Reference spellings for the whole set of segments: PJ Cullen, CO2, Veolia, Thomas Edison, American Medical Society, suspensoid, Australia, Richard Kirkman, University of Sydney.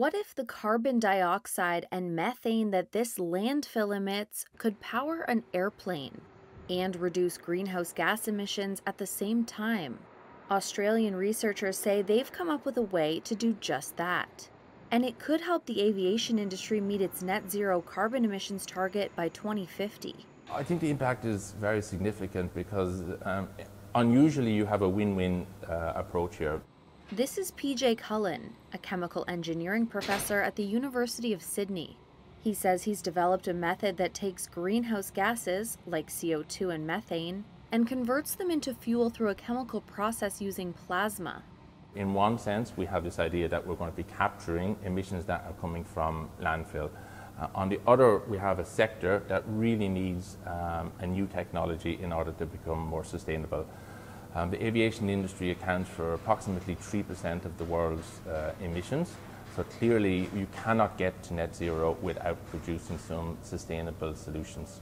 What if the carbon dioxide and methane that this landfill emits could power an airplane and reduce greenhouse gas emissions at the same time? Australian researchers say they've come up with a way to do just that. And it could help the aviation industry meet its net zero carbon emissions target by 2050. I think the impact is very significant because unusually you have a win-win approach here. This is PJ Cullen, a chemical engineering professor at the University of Sydney. He says he's developed a method that takes greenhouse gases, like CO2 and methane, and converts them into fuel through a chemical process using plasma. In one sense, we have this idea that we're going to be capturing emissions that are coming from landfill. On the other, we have a sector that really needs a new technology in order to become more sustainable. The aviation industry accounts for approximately 3% of the world's emissions, so clearly you cannot get to net zero without producing some sustainable solutions.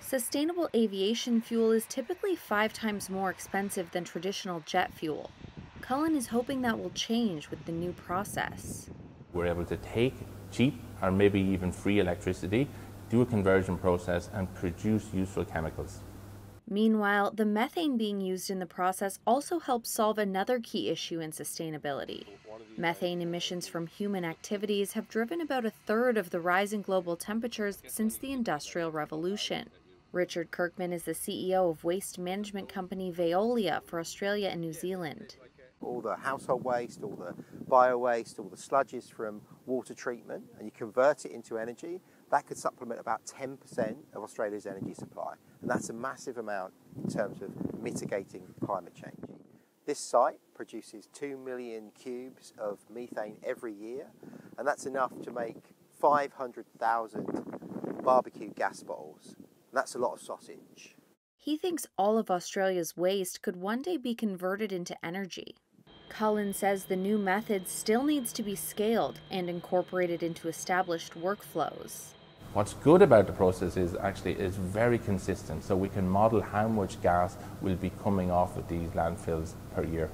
Sustainable aviation fuel is typically 5 times more expensive than traditional jet fuel. Cullen is hoping that will change with the new process. We're able to take cheap or maybe even free electricity, do a conversion process and produce useful chemicals. Meanwhile, the methane being used in the process also helps solve another key issue in sustainability. Methane emissions from human activities have driven about 1/3 of the rise in global temperatures since the Industrial Revolution. Richard Kirkman is the CEO of waste management company Veolia for Australia and New Zealand. All the household waste, all the bio waste, all the sludges from water treatment, and you convert it into energy. That could supplement about 10% of Australia's energy supply. And that's a massive amount in terms of mitigating climate change. This site produces 2 million cubes of methane every year, and that's enough to make 500,000 barbecue gas bottles. And that's a lot of sausage. He thinks all of Australia's waste could one day be converted into energy. Cullen says the new method still needs to be scaled and incorporated into established workflows. What's good about the process is actually it's very consistent, so we can model how much gas will be coming off of these landfills per year.